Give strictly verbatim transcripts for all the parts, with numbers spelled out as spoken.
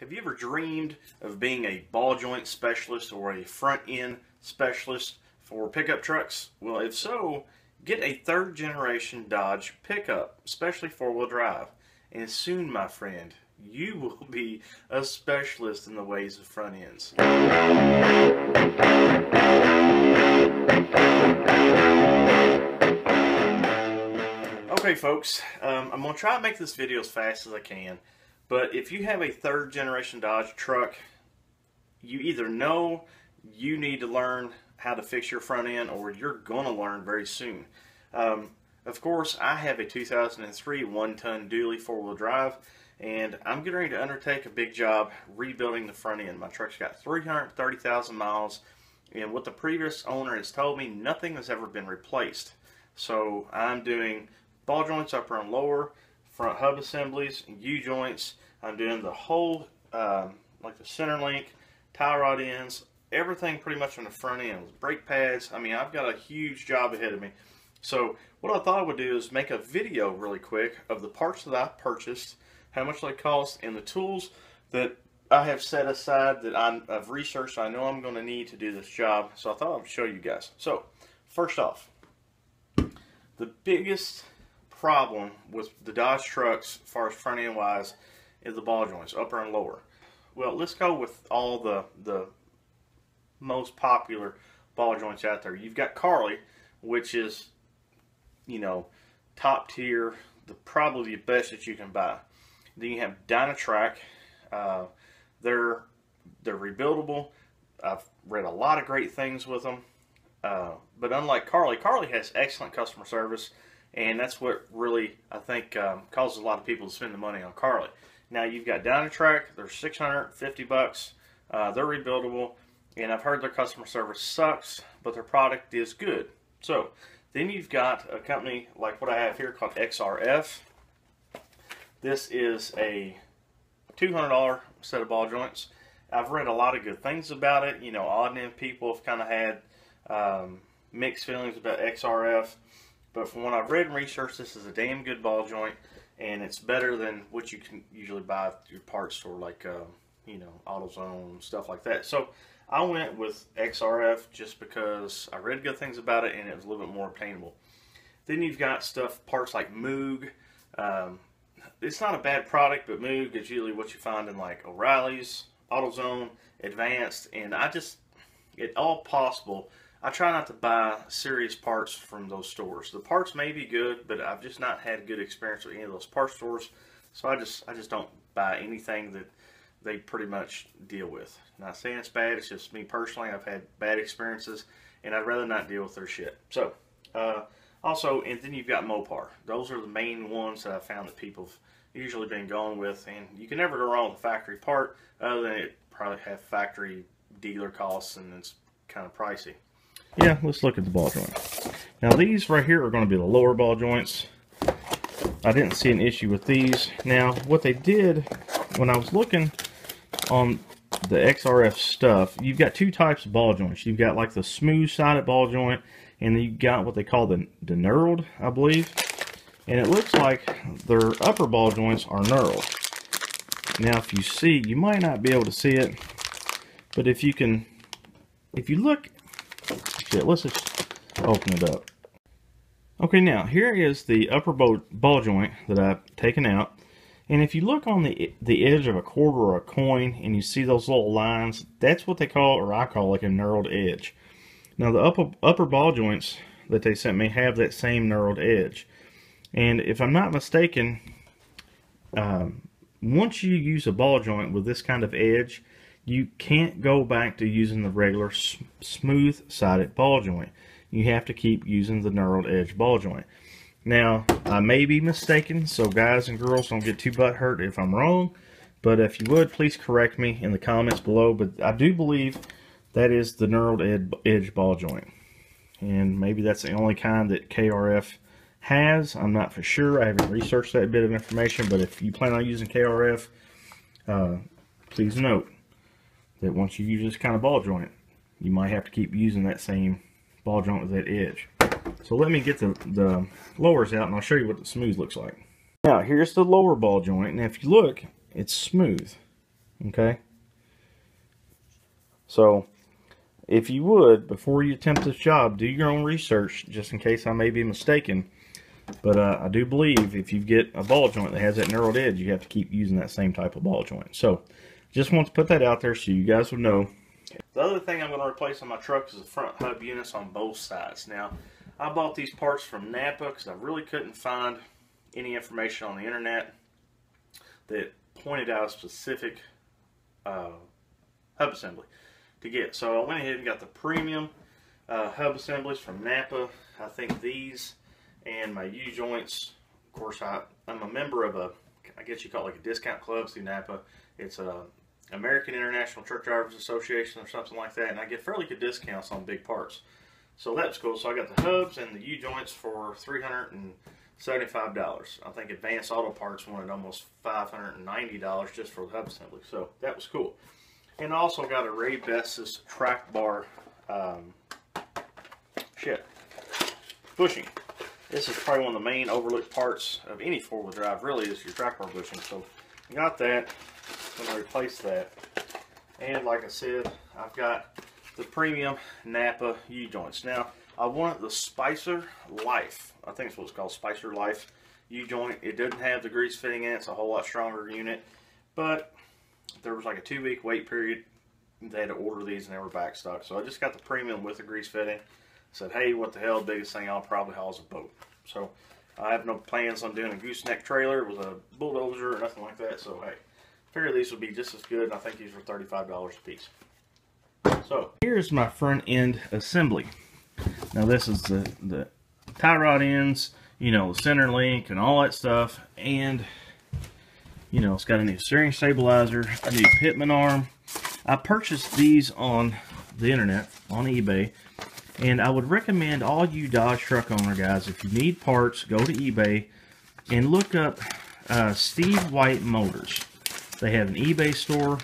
Have you ever dreamed of being a ball joint specialist or a front end specialist for pickup trucks? Well, if so, get a third generation Dodge pickup, especially four-wheel drive. And soon, my friend, you will be a specialist in the ways of front ends. Okay, folks, um, I'm going to try and make this video as fast as I can. But if you have a third generation Dodge truck, you either know you need to learn how to fix your front end or you're going to learn very soon. Um, of course, I have a two thousand three one-ton dually four-wheel drive, and I'm getting ready to undertake a big job rebuilding the front end. My truck's got three hundred thirty thousand miles, and what the previous owner has told me, nothing has ever been replaced. So I'm doing ball joints upper and lower, front hub assemblies, U-joints. I'm doing the whole, um, like the center link, tie rod ends, everything pretty much on the front end, brake pads. I mean, I've got a huge job ahead of me. So what I thought I would do is make a video really quick of the parts that I purchased, how much they cost, and the tools that I have set aside that I'm, I've researched I know I'm going to need to do this job. So I thought I would show you guys. So first off, the biggest problem with the Dodge trucks as far as front end wise is the ball joints, upper and lower. Well, let's go with all the the most popular ball joints out there. You've got Carly, which is, you know, top tier, the probably the best that you can buy. Then you have Dynatrack. uh, they're they're rebuildable. I've read a lot of great things with them, uh, but unlike Carly, Carly has excellent customer service. And that's what really, I think, um, causes a lot of people to spend the money on Carly. Now, you've got Dynatrack. They're six hundred fifty bucks. Uh, they're rebuildable. And I've heard their customer service sucks, but their product is good. So, then you've got a company like what I have here called X R F. This is a two hundred dollar set of ball joints. I've read a lot of good things about it. You know, odd and end people have kind of had um, mixed feelings about X R F. But from what I've read and researched, this is a damn good ball joint, and it's better than what you can usually buy at your parts store, like, uh, you know, AutoZone, stuff like that. So I went with X R F just because I read good things about it, and it was a little bit more obtainable. Then you've got stuff, parts like Moog. Um, it's not a bad product, but Moog is usually what you find in, like, O'Reilly's, AutoZone, Advanced, and I just, at all possible, I try not to buy serious parts from those stores. The parts may be good, but I've just not had good experience with any of those parts stores. So I just I just don't buy anything that they pretty much deal with. I'm not saying it's bad, it's just me personally. I've had bad experiences, and I'd rather not deal with their shit. So, uh, also, and then you've got Mopar. Those are the main ones that I found that people have usually been going with, and you can never go wrong with a factory part, other than it probably have factory dealer costs, and it's kind of pricey. Yeah, let's look at the ball joint. Now, these right here are going to be the lower ball joints. I didn't see an issue with these. Now, what they did when I was looking on the X R F stuff, you've got two types of ball joints. You've got like the smooth sided ball joint, and then you've got what they call the, the knurled, I believe. And it looks like their upper ball joints are knurled. Now, if you see, you might not be able to see it, but if you can, if you look. Yeah, let's just open it up. Okay, now here is the upper ball, ball joint that I've taken out, and if you look on the the edge of a quarter or a coin and you see those little lines, that's what they call, or I call, like a knurled edge. Now the upper upper ball joints that they sent me have that same knurled edge, and if I'm not mistaken, um, once you use a ball joint with this kind of edge, you can't go back to using the regular smooth sided ball joint. You have to keep using the knurled edge ball joint. Now, I may be mistaken, so guys and girls, don't get too butthurt if I'm wrong, but if you would, please correct me in the comments below. But I do believe that is the knurled ed edge ball joint, and maybe that's the only kind that K R F has. I'm not for sure. I haven't researched that bit of information, but if you plan on using K R F, uh, please note that once you use this kind of ball joint, you might have to keep using that same ball joint with that edge. So let me get the, the lowers out, and I'll show you what the smooth looks like. Now, here's the lower ball joint. Now, if you look, it's smooth. Okay? So, if you would, before you attempt this job, do your own research, just in case I may be mistaken. But uh, I do believe if you get a ball joint that has that knurled edge, you have to keep using that same type of ball joint. So, just want to put that out there so you guys would know. The other thing I'm going to replace on my truck is the front hub units on both sides. Now, I bought these parts from Napa because I really couldn't find any information on the internet that pointed out a specific uh, hub assembly to get. So I went ahead and got the premium uh, hub assemblies from Napa. I think these and my U-joints, of course, I, I'm a member of a, I guess you call it like a discount club through Napa. It's a American International Truck Drivers Association or something like that, and I get fairly good discounts on big parts. So that's cool. So I got the hubs and the U-joints for three hundred seventy-five dollars. I think Advanced Auto Parts wanted almost five hundred ninety dollars just for the hub assembly. So that was cool. And I also got a Raybestos track bar um, shit, bushing. This is probably one of the main overlooked parts of any four-wheel drive, really, is your track bar bushing. So I got that. I'm going to replace that. And like I said, I've got the premium Napa U-joints. Now, I want the Spicer Life. I think it's what it's called, Spicer Life U-joint. It doesn't have the grease fitting in it. It's a whole lot stronger unit. But there was like a two-week wait period. They had to order these and they were back stock. So I just got the premium with the grease fitting. Said, hey, what the hell, biggest thing I'll probably haul is a boat. So I have no plans on doing a gooseneck trailer with a bulldozer or nothing like that. So, hey, I figure these would be just as good. And I think these were thirty-five dollars a piece. So here's my front end assembly. Now this is the, the tie rod ends, you know, the center link and all that stuff. And, you know, it's got a new steering stabilizer, a new pitman arm. I purchased these on the internet, on eBay. And I would recommend all you Dodge truck owner guys, if you need parts, go to eBay and look up uh, Steve White Motors. They have an eBay store.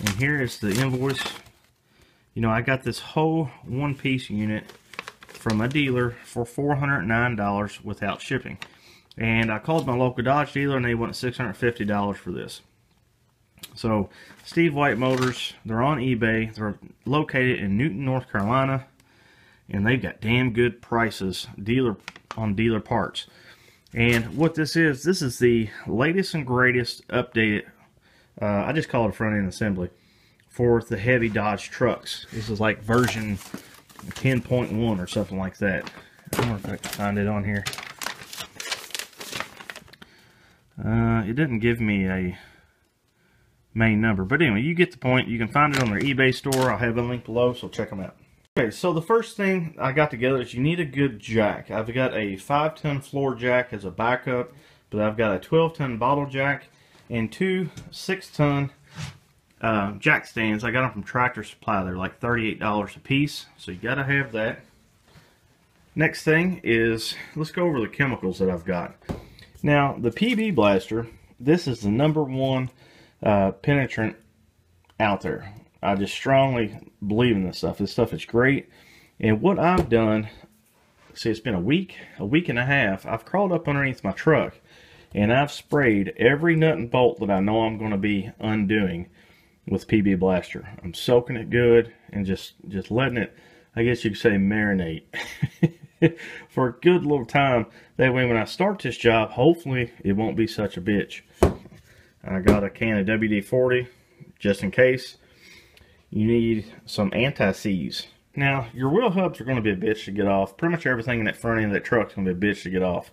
And here is the invoice. You know, I got this whole one-piece unit from a dealer for four hundred nine dollars without shipping. And I called my local Dodge dealer and they wanted six hundred fifty dollars for this. So, Steve White Motors, they're on eBay. They're located in Newton, North Carolina. And they've got damn good prices dealer on dealer parts. And what this is, this is the latest and greatest updated, uh, I just call it front end assembly, for the heavy Dodge trucks. This is like version ten point one or something like that. I don't know if I can find it on here. Uh, it doesn't give me a main number. But anyway, you get the point. You can find it on their eBay store. I'll have a link below, so check them out. Okay, so the first thing I got together is you need a good jack. I've got a five ton floor jack as a backup, but I've got a twelve ton bottle jack and two six ton uh, jack stands. I got them from Tractor Supply. They're like thirty-eight dollars a piece, so you got to have that. Next thing is, let's go over the chemicals that I've got. Now, the P B Blaster, this is the number one uh, penetrant out there. I just strongly believe in this stuff. This stuff is great. And what I've done, see, it's been a week, a week and a half. I've crawled up underneath my truck and I've sprayed every nut and bolt that I know I'm going to be undoing with P B Blaster. I'm soaking it good and just, just letting it, I guess you could say, marinate for a good little time. That way when I start this job, hopefully it won't be such a bitch. I got a can of W D forty just in case. You need some anti-seize. Now, your wheel hubs are going to be a bitch to get off. Pretty much everything in that front end of that truck is going to be a bitch to get off.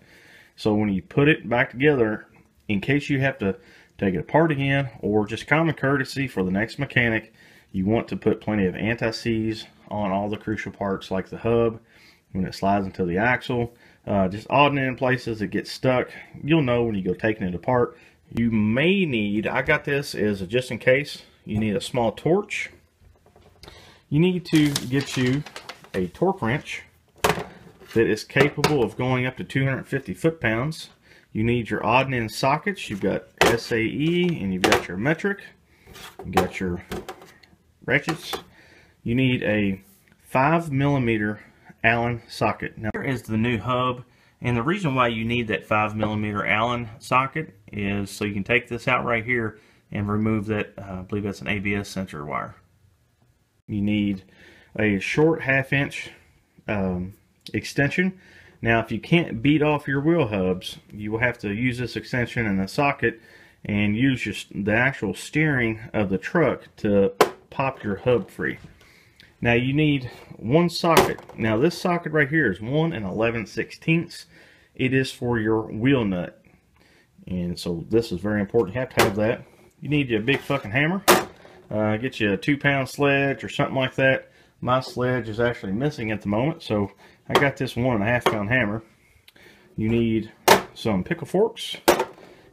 So when you put it back together, in case you have to take it apart again, or just common courtesy for the next mechanic, you want to put plenty of anti-seize on all the crucial parts, like the hub, when it slides into the axle, uh, just odding it in places that get stuck. You'll know when you go taking it apart. You may need, I got this as a just in case, you need a small torch. You need to get you a torque wrench that is capable of going up to two hundred fifty foot-pounds. You need your odd and end sockets. You've got S A E and you've got your metric. You've got your ratchets. You need a five millimeter Allen socket. Now, here is the new hub. And the reason why you need that five millimeter Allen socket is so you can take this out right here and remove that, uh, I believe that's an A B S sensor wire. You need a short half inch um, extension. Now if you can't beat off your wheel hubs, you will have to use this extension in the socket and use just the actual steering of the truck to pop your hub free. Now you need one socket. Now this socket right here is one and eleven sixteenths. It is for your wheel nut. And so this is very important. You have to have that. You need your big fucking hammer. Uh, get you a two pound sledge or something like that. My sledge is actually missing at the moment, so I got this one and a half pound hammer. You need some pickle forks.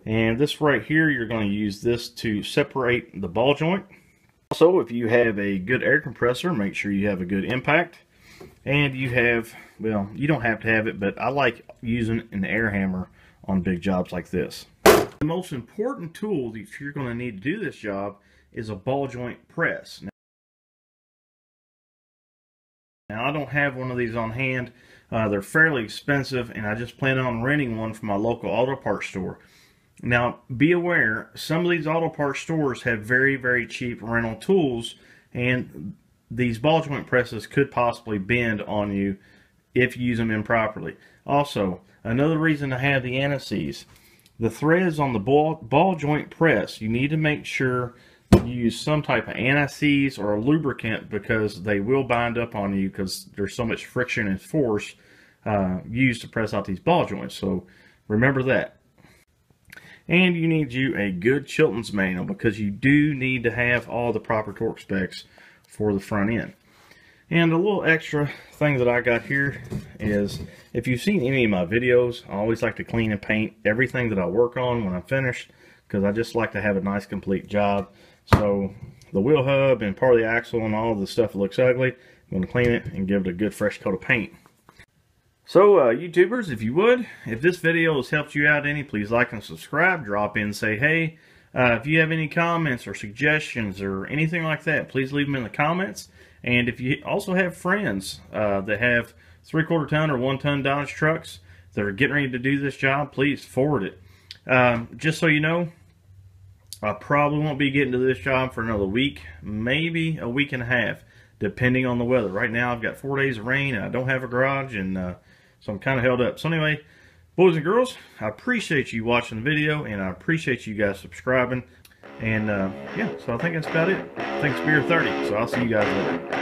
And this right here, you're going to use this to separate the ball joint. Also, if you have a good air compressor, make sure you have a good impact. And you have, well, you don't have to have it, but I like using an air hammer on big jobs like this. The most important tool that you're going to need to do this job is a ball joint press. Now, I don't have one of these on hand. Uh, they're fairly expensive, and I just plan on renting one from my local auto parts store. Now, be aware, some of these auto parts stores have very, very cheap rental tools, and these ball joint presses could possibly bend on you if you use them improperly. Also, another reason to have the antices, the threads on the ball, ball joint press, you need to make sure you use some type of antices or a lubricant, because they will bind up on you because there's so much friction and force uh, used to press out these ball joints. So remember that. And you need you a good Chilton's manual, because you do need to have all the proper torque specs for the front end. And a little extra thing that I got here is, if you've seen any of my videos, I always like to clean and paint everything that I work on when I'm finished, because I just like to have a nice complete job. So the wheel hub and part of the axle and all the stuff that looks ugly, I'm going to clean it and give it a good fresh coat of paint. So, uh, YouTubers, if you would, if this video has helped you out any, please like and subscribe, drop in, say hey. Uh, if you have any comments or suggestions or anything like that, please leave them in the comments. And if you also have friends uh, that have three-quarter ton or one-ton Dodge trucks that are getting ready to do this job, please forward it. Um, just so you know, I probably won't be getting to this job for another week, maybe a week and a half, depending on the weather. Right now, I've got four days of rain, and I don't have a garage, and... Uh, So I'm kind of held up. So anyway, boys and girls, I appreciate you watching the video, and I appreciate you guys subscribing. And uh, yeah, so I think that's about it. I think it's beer thirty, so I'll see you guys later.